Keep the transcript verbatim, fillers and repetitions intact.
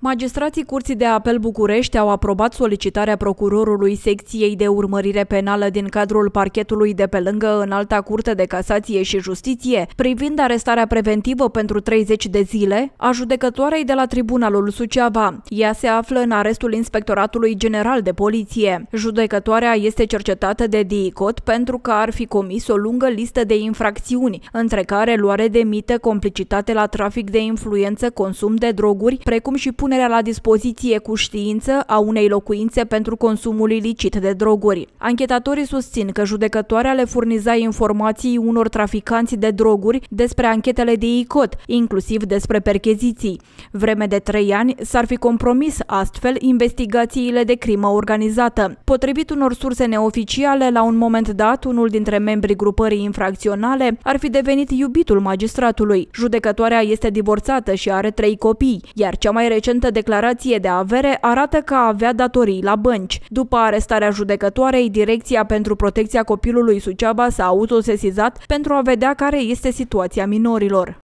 Magistrații Curții de Apel București au aprobat solicitarea procurorului secției de urmărire penală din cadrul parchetului de pe lângă Înalta Curte de Casație și Justiție privind arestarea preventivă pentru treizeci de zile a judecătoarei de la Tribunalul Suceava. Ea se află în arestul Inspectoratului General de Poliție. Judecătoarea este cercetată de DIICOT pentru că ar fi comis o lungă listă de infracțiuni, între care luare de mită, complicitate la trafic de influență, consum de droguri, precum și punerea punerea la dispoziție cu știință a unei locuințe pentru consumul ilicit de droguri. Anchetatorii susțin că judecătoarea le furniza informații unor traficanți de droguri despre anchetele de DIICOT, inclusiv despre percheziții. Vreme de trei ani s-ar fi compromis astfel investigațiile de crimă organizată. Potrivit unor surse neoficiale, la un moment dat, unul dintre membrii grupării infracționale ar fi devenit iubitul magistratului. Judecătoarea este divorțată și are trei copii, iar cea mai recentă declarație de avere arată că avea datorii la bănci. După arestarea judecătoarei, Direcția pentru Protecția Copilului Suceava s-a autosesizat pentru a vedea care este situația minorilor.